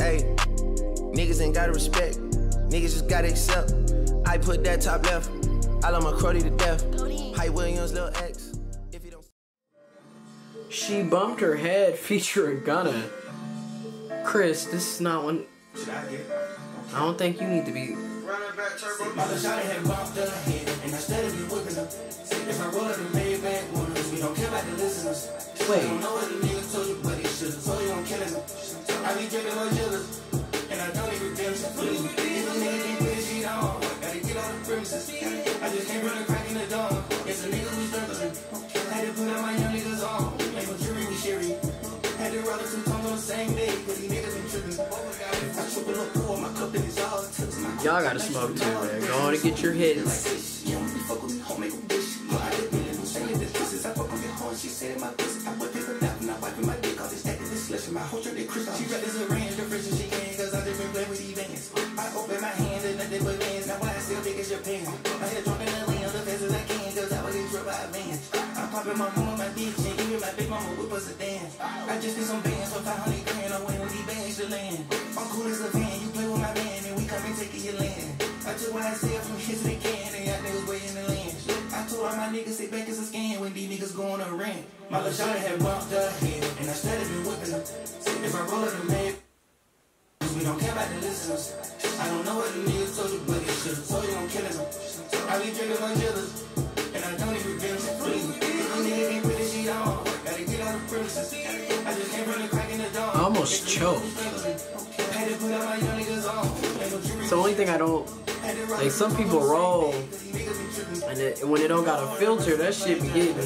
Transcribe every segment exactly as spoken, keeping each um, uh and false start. Ayy, niggas ain't gotta respect, niggas just gotta accept. I put that top left, I love my cruddy to death. Hype Williams, Lil X. If you don't... She bumped her head featuring Gunna. Chris, this is not one. Should I get it? I don't think you need to be. Running back turbo. Mother shot had bopped her head, and instead of you whipping up, if I roll up and made back wounds, we don't care about the listeners. Wait. I don't know what the niggas told you, but they should have told you I'm killing them. I be drinking my jealous, and I don't even feel so foolish. These little niggas ain't putting shit on. Gotta get on the premises. I just can't run a crack in the dawn. It's a nigga who's struggling. Had to put on my young niggas on. Make them jury we sherry. Had to roll up some tongues on the same day, cause these niggas been tripping. I tripping up poor, my cup is all tips. Y'all gotta smoke too, man. Go on and get your hits. You don't be fuck with me, home make a bitch. But I didn't really lose any of this business. I fuck on your horn, she said in my business. I put this up now, not wiping my dick. All this stack in this slush in my whole trip, they crystal. She read this arranged, the friction she can, cause I just been playing with these bands. I open my hand and nothing but bands. Now why I still big as your pants. I had a drunk in the lane on the fence as I can, cause I was in trouble by a band. I'm popping my mama, my bitch, and even my big mama whip us a dance. I just did some bands for five hundred grand, I'm waiting on these bands to land. I'm cool as a van, you play with my band, and we come and take your land. I took what I said from hits they can, and y'all niggas way in the land. I told all my niggas sit back as a scan when these niggas go on a rant. My little shawty had bumped her head, and I started been whipping up. If I roll up the man, we don't care about the listeners. I don't know what the niggas told you, but they should have told you I'm killing them. I be drinking my jealous, and I don't even feel so free. These niggas ain't putting shit on. Gotta get out of premises. I just can't run a crack in the dawn. I almost choked. It's the only thing I don't like. Some people roll, and it, when it don't got a filter, that shit be getting me.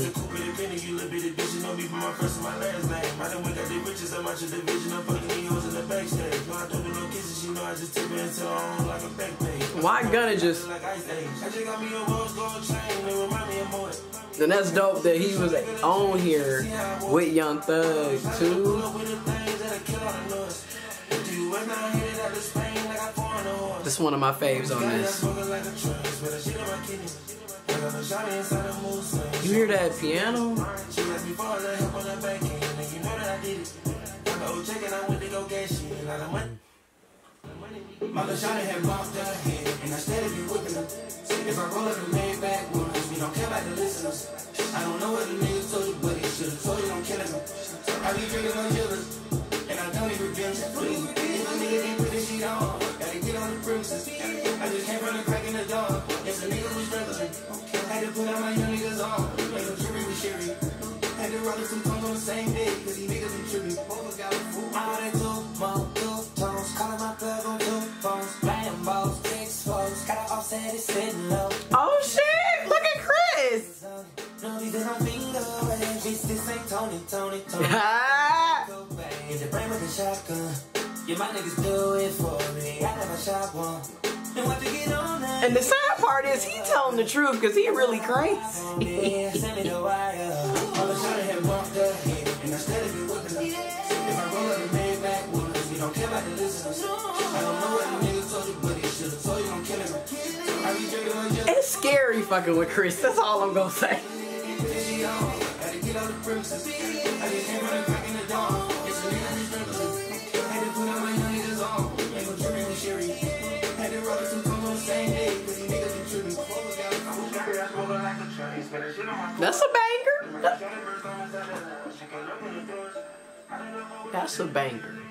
Why Gunna just? And that's dope that he was on here with Young Thug too. This is one of my faves on this. You hear that piano? I don't know what the niggas told you, but they should have told you I'm killing them. I be drinking on jealous, and I don't even feel so free. Niggas ain't putting shit on. Gotta get on the premises. I just can't run a crack in the door. It's a nigga who's struggling. Had to put out my young niggas on. Like a jury with Sherry. Had to roll up some cones on the same day, cause these niggas be tripping. All they do, mom, two tones. Calling my plug on two phones. Bam, balls, six folks. Gotta offset it, sitting low. Oh shit! Look at Chris! No, these are my fingers. This ain't Tony, Tony, Tony. It's a brain with a shotgun. Yeah, my niggas do it for me. I never shot one. And what to get on that. And the sad part is he telling the truth because he really crazy. Send me the wire. All the shot had bumped her head, and I started to be working up. If I roll up the man back wounds, we don't care about the listeners. I don't know what the niggas told you, but they should have told you I'm killing them. I be drinking on you. It's scary fucking with Chris. That's all I'm gonna say. Gotta get on the premises. I just can't run a crack in the dawn. It's a nigga who's struggling. That's a banger. That's a banger.